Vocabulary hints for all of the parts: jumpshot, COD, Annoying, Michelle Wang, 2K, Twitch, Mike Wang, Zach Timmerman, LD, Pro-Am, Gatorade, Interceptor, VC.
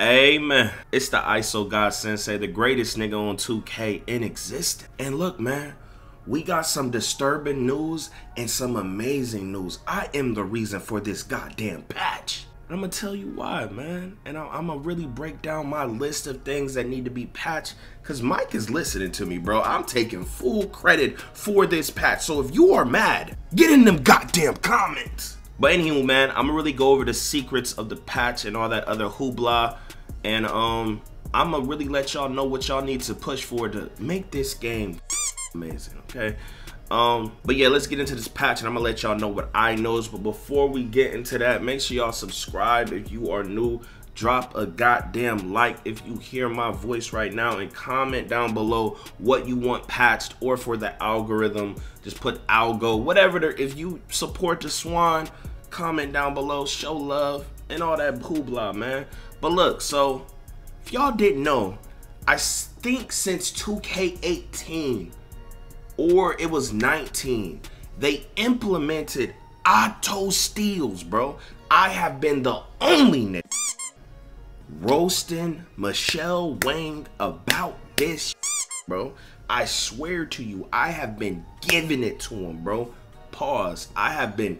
Amen. It's the ISO God Sensei, the greatest nigga on 2K in existence. And look, man, we got some disturbing news and some amazing news. I am the reason for this goddamn patch. I'm gonna tell you why, man. And I'm gonna really break down my list of things that need to be patched, because Mike is listening to me, bro. I'm taking full credit for this patch. So if you are mad, get in them goddamn comments. But anywho, man, I'm gonna really go over the secrets of the patch and all that other hoopla. And I'm gonna really let y'all know what y'all need to push for to make this game amazing, okay? But yeah, let's get into this patch and I'm gonna let y'all know what I know. But before we get into that, make sure y'all subscribe if you are new. Drop a goddamn like if you hear my voice right now, and comment down below what you want patched, or for the algorithm, just put algo, whatever. If you support the Swan, comment down below, show love and all that hoopla, man. But look, so if y'all didn't know, I think since 2K18, or it was 19, they implemented auto steals, bro. I have been the only nigga roasting Michelle Wang about this, bro. I swear to you, I have been giving it to him, bro. Pause. I have been,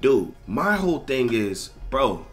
dude, my whole thing is, bro,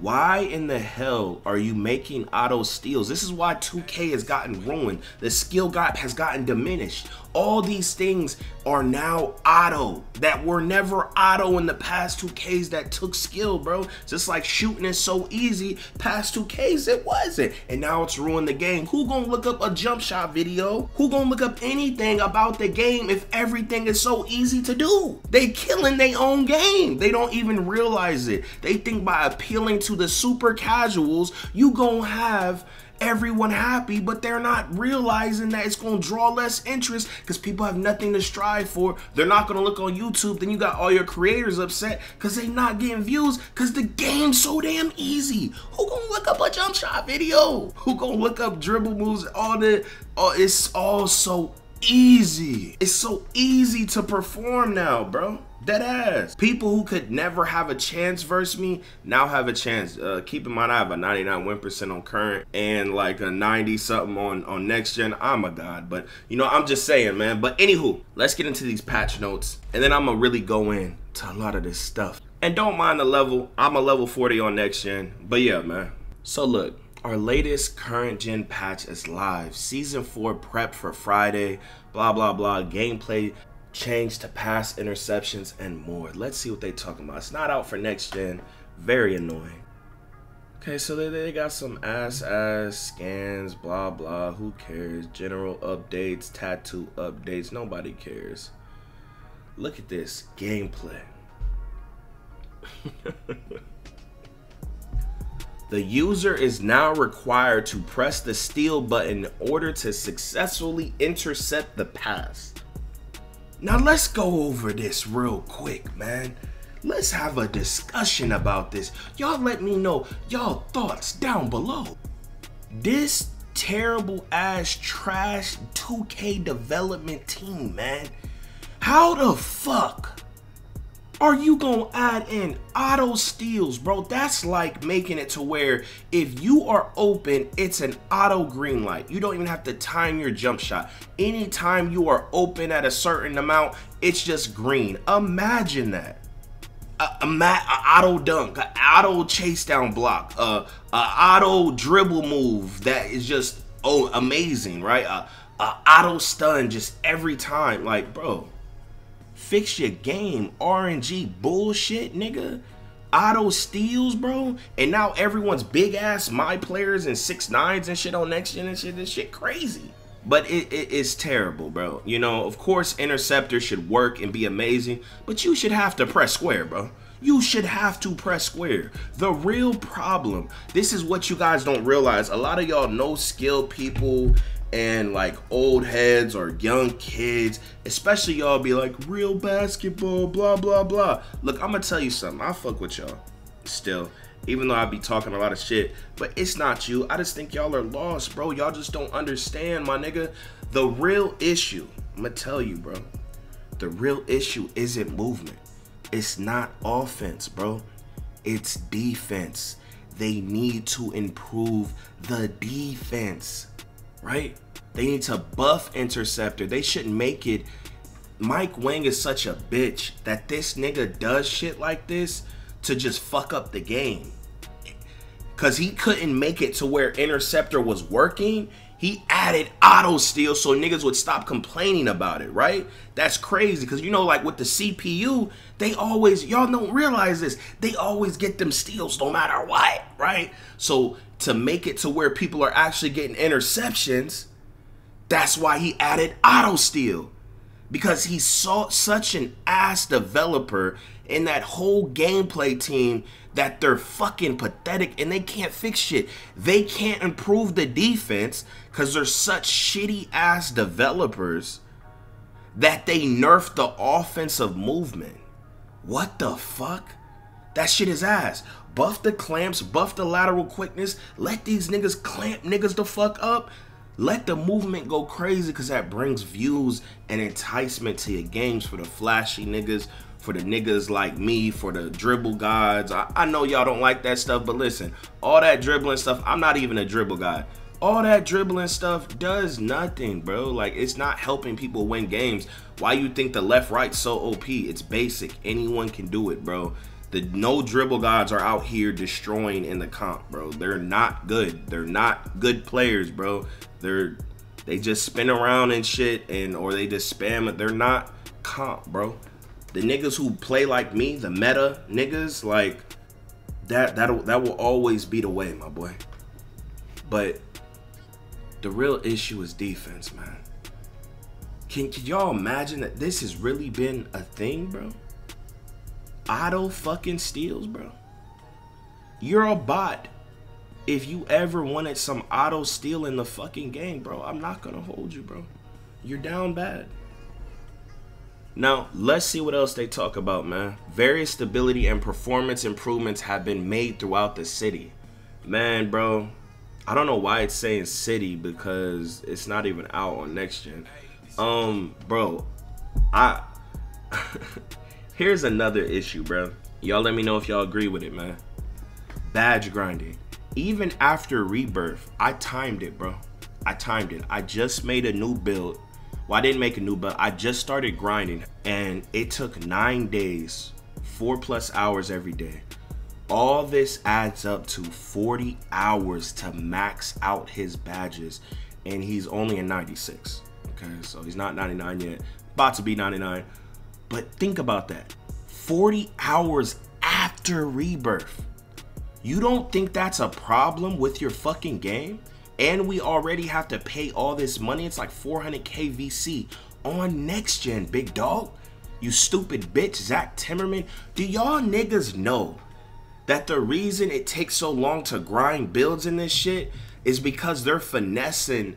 why in the hell are you making auto steals? This is why 2K has gotten ruined. The skill gap has gotten diminished. All these things are now auto that were never auto in the past 2Ks that took skill, bro. Just like shooting is so easy, past 2Ks it wasn't. And now it's ruined the game. Who gonna look up a jump shot video? Who gonna look up anything about the game if everything is so easy to do? They killing their own game. They don't even realize it. They think by appealing to the super casuals, you gonna have everyone happy, but they're not realizing that it's gonna draw less interest because people have nothing to strive for. They're not gonna look on YouTube. Then you got all your creators upset because they not getting views because the game's so damn easy. Who gonna look up a jump shot video? Who gonna look up dribble moves? It's all so easy. It's so easy to perform now, bro. Dead ass. People who could never have a chance versus me now have a chance. Keep in mind, I have a 99 win percent on current and like a 90 something on next gen. I'm a god, but you know, I'm just saying, man. But anywho, let's get into these patch notes and then I'm gonna really go in to a lot of this stuff. And don't mind the level. I'm a level 40 on next gen. But yeah, man. So look, our latest current gen patch is live. Season 4 prep for Friday. Blah blah blah. Gameplay change to pass interceptions and more. Let's see what they talking about. It's not out for next gen. Very annoying. Okay, so they got some ass scans, blah blah. Who cares? General updates, tattoo updates. Nobody cares. Look at this gameplay. The user is now required to press the steal button in order to successfully intercept the pass. Now let's go over this real quick, man. Let's have a discussion about this. Y'all let me know y'all thoughts down below. This terrible ass trash 2K development team, man. How the fuck are you gonna add in auto steals, bro? That's like making it to where if you are open, it's an auto green light. You don't even have to time your jump shot. Anytime you are open at a certain amount, it's just green. Imagine that. A auto dunk, an auto chase down block, a auto dribble move that is just, oh, amazing, right? A auto stun just every time, like, bro. Fix your game, RNG bullshit, nigga. Auto steals, bro. And now everyone's big ass my players and 6'9s and shit on next gen and shit. This shit crazy. But it's terrible, bro. You know, of course, Interceptor should work and be amazing, but you should have to press square, bro. You should have to press square. The real problem, this is what you guys don't realize. A lot of y'all no skill people and like old heads or young kids, especially y'all be like, real basketball, blah, blah, blah. Look, I'm gonna tell you something. I fuck with y'all still, even though I be talking a lot of shit, but it's not you. I just think y'all are lost, bro. Y'all just don't understand, my nigga. The real issue, I'm gonna tell you, bro. The real issue isn't movement. It's not offense, bro. It's defense. they need to improve the defense, right? They need to buff Interceptor. They should make it. Mike Wang is such a bitch that this nigga does shit like this to just fuck up the game. Because he couldn't make it to where Interceptor was working. He added auto steal so niggas would stop complaining about it, right? That's crazy because, you know, like with the CPU, they always, y'all don't realize this, they always get them steals no matter what, right? So to make it to where people are actually getting interceptions, that's why he added auto steal. Because he's such an ass developer in that whole gameplay team that they're fucking pathetic and they can't fix shit. They can't improve the defense because they're such shitty ass developers that they nerf the offensive movement. What the fuck? That shit is ass. Buff the clamps, buff the lateral quickness, let these niggas clamp niggas the fuck up. Let the movement go crazy because that brings views and enticement to your games for the flashy niggas, for the niggas like me, for the dribble gods. I know y'all don't like that stuff, but listen, all that dribbling stuff, I'm not even a dribble god. All that dribbling stuff does nothing, bro. Like, it's not helping people win games. Why you think the left right's so OP? It's basic. Anyone can do it, bro. The no dribble gods are out here destroying in the comp, bro. They're not good. They're not good players, bro. They just spin around and shit, and or they just spam it. They're not comp, bro. The niggas who play like me, the meta niggas, like that will always be the way, my boy. But the real issue is defense, man. Can y'all imagine that this has really been a thing, bro? Auto fucking steals, bro. You're a bot. If you ever wanted some auto steal in the fucking game, bro, I'm not gonna hold you, bro. You're down bad. Now, let's see what else they talk about, man. Various stability and performance improvements have been made throughout the city. Man, bro, I don't know why it's saying city because it's not even out on next gen. Bro, here's another issue, bro. Y'all let me know if y'all agree with it, man. Badge grinding. Even after rebirth, I timed it, bro. I timed it. I just made a new build. Well, I didn't make a new build. I just started grinding, and it took 9 days, 4+ hours every day. All this adds up to 40 hours to max out his badges, and he's only in 96. Okay, so he's not 99 yet. About to be 99. But think about that. 40 hours after rebirth. You don't think that's a problem with your fucking game? And we already have to pay all this money. It's like 400K VC on next gen, big dog. You stupid bitch, Zach Timmerman. Do y'all niggas know that the reason it takes so long to grind builds in this shit is because they're finessing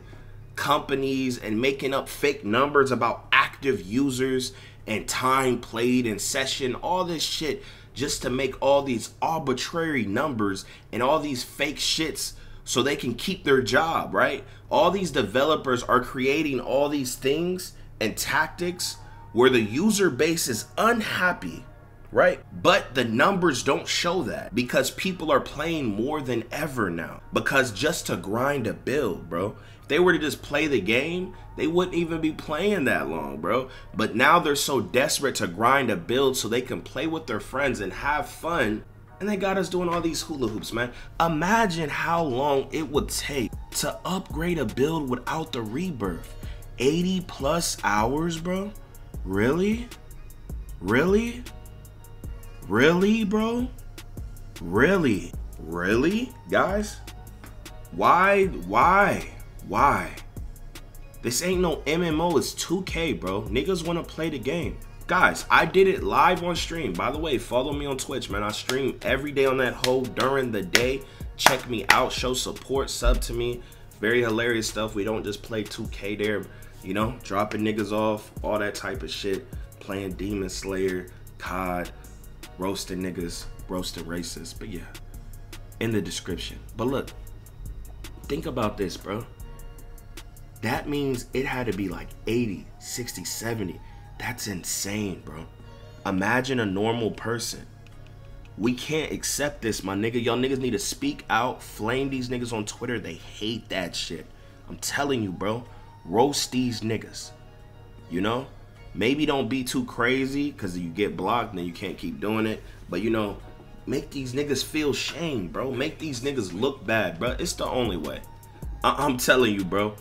companies and making up fake numbers about active users and time played and session, all this shit, just to make all these arbitrary numbers and all these fake shits so they can keep their job, right? All these developers are creating all these things and tactics where the user base is unhappy, right? But the numbers don't show that because people are playing more than ever now. Because just to grind a build, bro, if they were to just play the game, they wouldn't even be playing that long, bro. But now they're so desperate to grind a build so they can play with their friends and have fun. And they got us doing all these hula hoops, man. Imagine how long it would take to upgrade a build without the rebirth. 80+ hours, bro? Really? Really? Really, bro? Really? Really? Guys? Why? This ain't no MMO, it's 2K, bro. Niggas wanna play the game. Guys, I did it live on stream. By the way, follow me on Twitch, man. I stream every day on that hole during the day. Check me out, show support, sub to me. Very hilarious stuff. We don't just play 2K there, you know, dropping niggas off, all that type of shit. Playing Demon Slayer, COD, roasting niggas, roasting racists. But yeah, in the description. But look, think about this, bro. That means it had to be like 80, 60, 70. That's insane, bro. Imagine a normal person We can't accept this, my nigga. Y'all niggas need to speak out. Flame these niggas on Twitter. They hate that shit. I'm telling you, bro. Roast these niggas. You know? Maybe don't be too crazy because you get blocked and then you can't keep doing it. But, you know, make these niggas feel shame, bro. Make these niggas look bad, bro. It's the only way. I'm telling you, bro.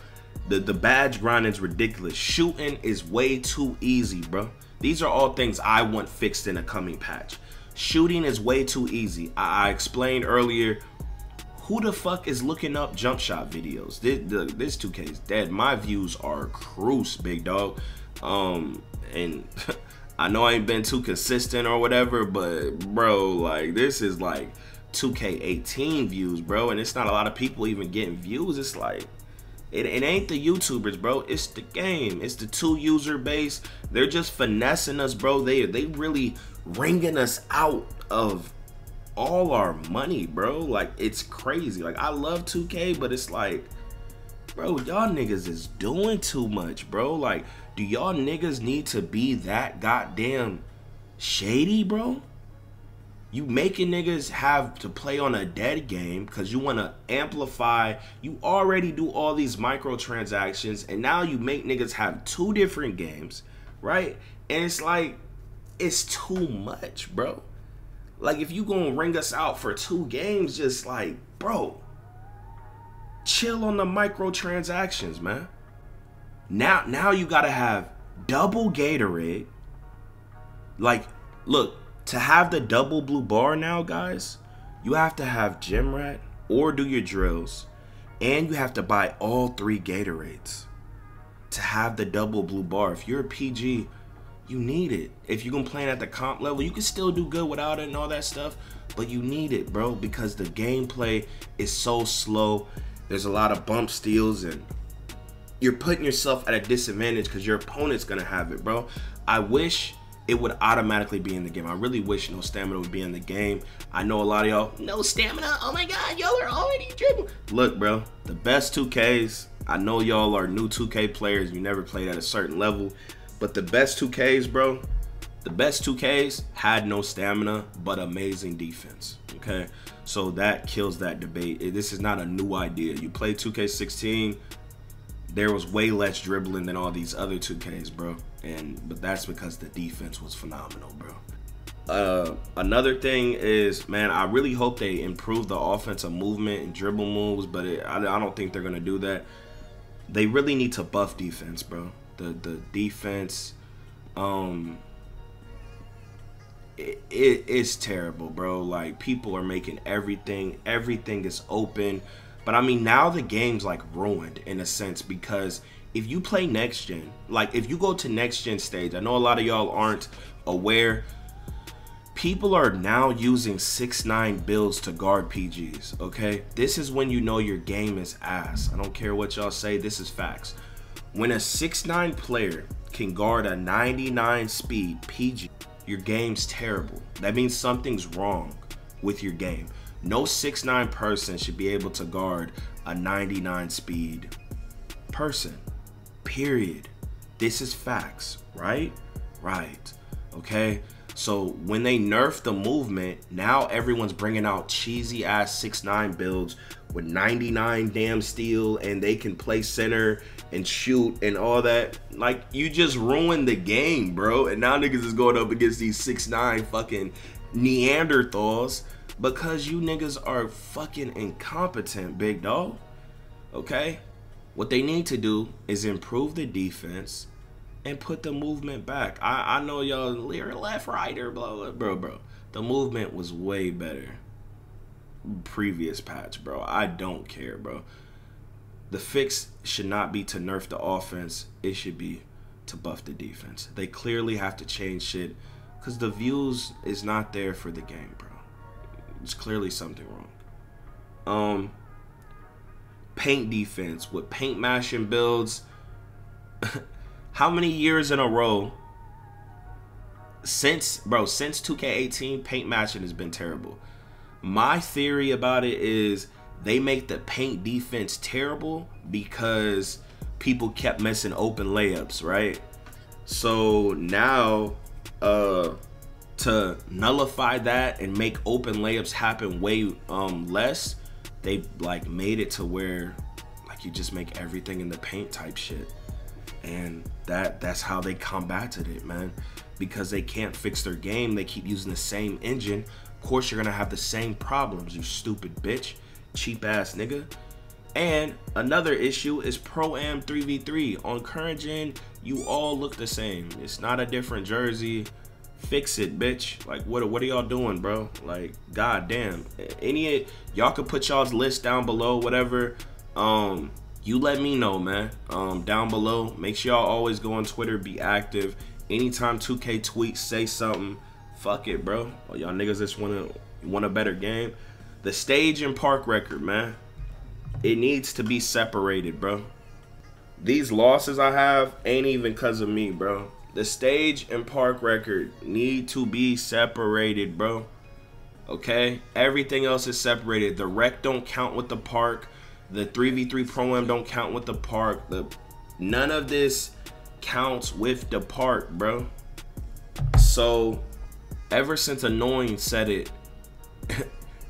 The badge grind is ridiculous. Shooting is way too easy, bro. These are all things I want fixed in a coming patch. Shooting is way too easy. I explained earlier, who the fuck is looking up jump shot videos? This 2K is dead. My views are cruise, big dog. And I know I ain't been too consistent or whatever, but bro, like this is like 2K18 views, bro. And it's not a lot of people even getting views. It's like, it ain't the YouTubers, bro. It's the game. It's the two user base. They're just finessing us, bro. They really wringing us out of all our money, bro. Like, it's crazy. Like, I love 2K, but it's like, bro, y'all niggas is doing too much, bro. Like, do y'all niggas need to be that goddamn shady, bro? You making niggas have to play on a dead game because you want to amplify. You already do all these microtransactions, and now you make niggas have two different games, right? And it's like, it's too much, bro. Like, if you gonna ring us out for two games, just like, bro, chill on the microtransactions, man. Now you gotta have double Gatorade. Like, look. To have the double blue bar now, guys, you have to have Gym Rat or do your drills, and you have to buy all three Gatorades to have the double blue bar. If you're a PG, you need it. If you're gonna play at the comp level, you can still do good without it and all that stuff, but you need it, bro, because the gameplay is so slow. There's a lot of bump steals, and you're putting yourself at a disadvantage because your opponent's gonna have it, bro. I wish it would automatically be in the game. I really wish no stamina would be in the game. I know a lot of y'all, no stamina, oh my God, y'all are already dribbling. Look, bro, the best 2Ks, I know y'all are new 2K players, you never played at a certain level, but the best 2Ks, bro, the best 2Ks had no stamina, but amazing defense, okay? So that kills that debate. This is not a new idea. You play 2K16, there was way less dribbling than all these other 2Ks, bro. But that's because the defense was phenomenal, bro. Another thing is, man, I really hope they improve the offensive movement and dribble moves, but I don't think they're going to do that. They really need to buff defense, bro. The defense, it is terrible, bro. Like, people are making everything. Everything is open. But, I mean, now the game's, like, ruined in a sense because if you play next gen, like if you go to next gen stage, I know a lot of y'all aren't aware, people are now using 6'9" builds to guard PGs, okay? This is when you know your game is ass. I don't care what y'all say, this is facts. When a 6'9" player can guard a 99 speed PG, your game's terrible. That means something's wrong with your game. No 6'9" person should be able to guard a 99 speed person. Period. This is facts, right? Right. Okay. So when they nerf the movement, now everyone's bringing out cheesy ass 6'9" builds with 99 damn steal, and they can play center and shoot and all that. Like, you just ruined the game, bro. And now niggas is going up against these 6'9" fucking Neanderthals because you niggas are fucking incompetent, big dog. Okay. What they need to do is improve the defense and put the movement back. I know y'all left, right, or bro. The movement was way better previous patch, bro. I don't care, bro. The fix should not be to nerf the offense. It should be to buff the defense. They clearly have to change shit because the views is not there for the game, bro. It's clearly something wrong. Paint defense with paint mashing builds. How many years in a row since 2K18 paint mashing has been terrible? My theory about it is they make the paint defense terrible because people kept missing open layups, right? So now to nullify that and make open layups happen way less, they like made it to where like you just make everything in the paint type shit. And that's how they combated it, man. Because they can't fix their game, they keep using the same engine. Of course you're gonna have the same problems, you stupid bitch, cheap ass nigga. And another issue is Pro-Am 3v3. On current gen, you all look the same. It's not a different jersey. Fix it, bitch. Like, what are y'all doing, bro? Like, goddamn. Any y'all could put y'all's list down below, whatever. You let me know, man. Down below. Make sure y'all always go on Twitter, be active. Anytime 2K tweets, say something. Fuck it, bro. Oh, y'all niggas just want a better game. The stage and park record, man. It needs to be separated, bro. These losses I have ain't even because of me, bro. The stage and park record need to be separated, bro. Okay? Everything else is separated. The rec don't count with the park. The 3v3 Pro-Am don't count with the park. None of this counts with the park, bro. So, ever since Annoying said it,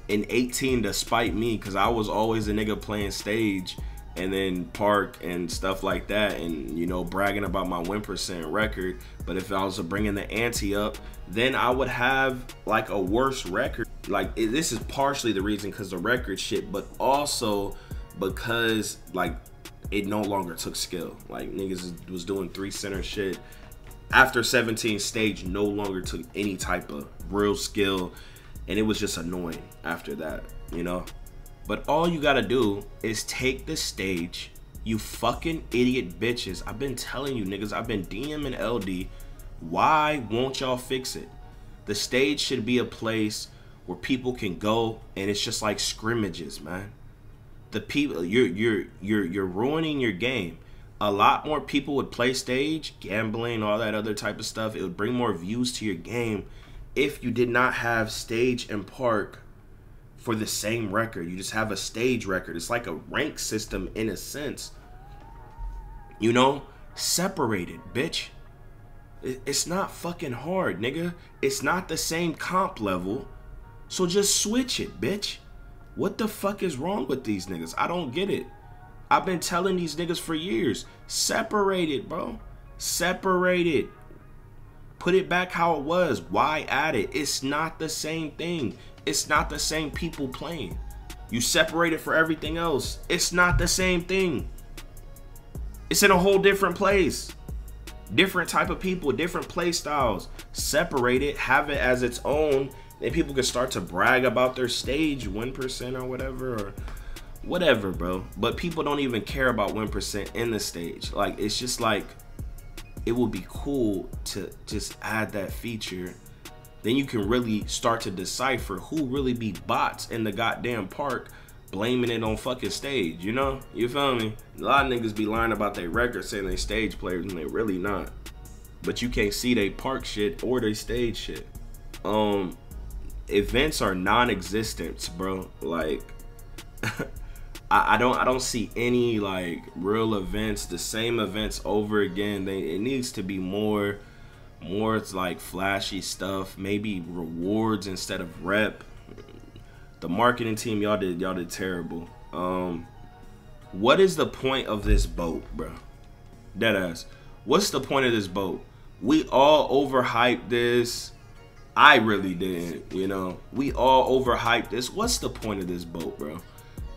in 18 to spite me, because I was always a nigga playing stage and then park and stuff like that, and you know, bragging about my 1% record. But if I was bringing the ante up, then I would have like a worse record. Like, this is partially the reason because the record shit, but also because like it no longer took skill. Like, niggas was doing 3-center shit after 17. Stage no longer took any type of real skill, and it was just annoying after that, you know? But all you gotta do is take the stage, you fucking idiot bitches. I've been telling you niggas, I've been DMing LD, why won't y'all fix it? The stage should be a place where people can go and it's just like scrimmages, man. The people, you're ruining your game. A lot more people would play stage, gambling, all that other type of stuff. It would bring more views to your game if you did not have stage and park for the same record. You just have a stage record. It's like a rank system in a sense, you know? Separated, bitch. It's not fucking hard, nigga. It's not the same comp level, so just switch it, bitch. What the fuck is wrong with these niggas? I don't get it. I've been telling these niggas for years, separate it, bro. Separate it. Put it back how it was. Why add it? It's not the same thing. It's not the same people playing. You separate it for everything else. It's not the same thing. It's in a whole different place. Different type of people, different play styles. Separate it, have it as its own, and people can start to brag about their stage 1% or whatever, bro. But people don't even care about 1% in the stage. Like, it's just like, it would be cool to just add that feature. Then you can really start to decipher who really be bots in the goddamn park, blaming it on fucking stage, you know? You feel me? A lot of niggas be lying about their record, saying they stage players, and they really not. But you can't see they park shit or they stage shit. Events are non-existent, bro. Like, I don't see any like real events, the same events over again. It needs to be more like flashy stuff, maybe rewards instead of rep. The marketing team, y'all did terrible. What is the point of this boat, bro? Deadass. What's the point of this boat? We all overhyped this. I really didn't, you know. We all overhyped this. What's the point of this boat, bro?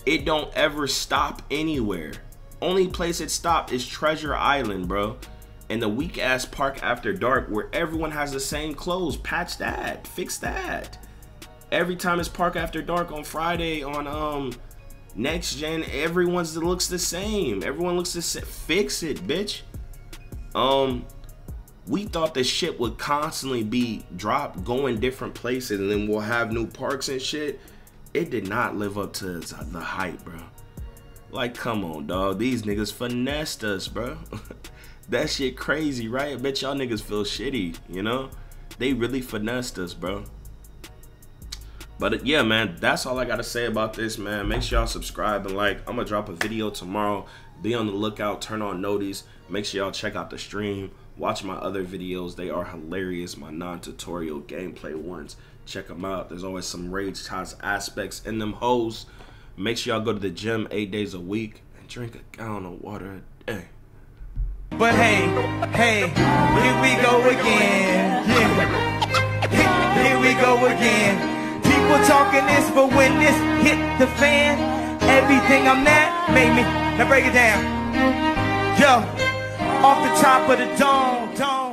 It don't ever stop anywhere. Only place it stopped is Treasure Island, bro. And the weak ass park after dark where everyone has the same clothes. Patch that, fix that. Every time it's park after dark on Friday on next gen, everyone's looks the same. Everyone looks the same. Fix it, bitch. We thought this shit would constantly be dropped, going different places, and then we'll have new parks and shit. It did not live up to the hype, bro. Like, come on, dog. These niggas finessed us, bro. That shit crazy, right? I bet y'all niggas feel shitty, you know? They really finessed us, bro. But yeah, man, that's all I gotta say about this, man. Make sure y'all subscribe and like. I'm gonna drop a video tomorrow. Be on the lookout, turn on notice. Make sure y'all check out the stream. Watch my other videos. They are hilarious. My non-tutorial gameplay ones. Check them out. There's always some rage tots aspects in them hoes. Make sure y'all go to the gym 8 days a week and drink a gallon of water a day. But hey, hey, here we go again. Yeah. Here we go again. People talking this, but when this hit the fan, everything I'm at made me. Now break it down. Yo. Off the top of the dome, dome.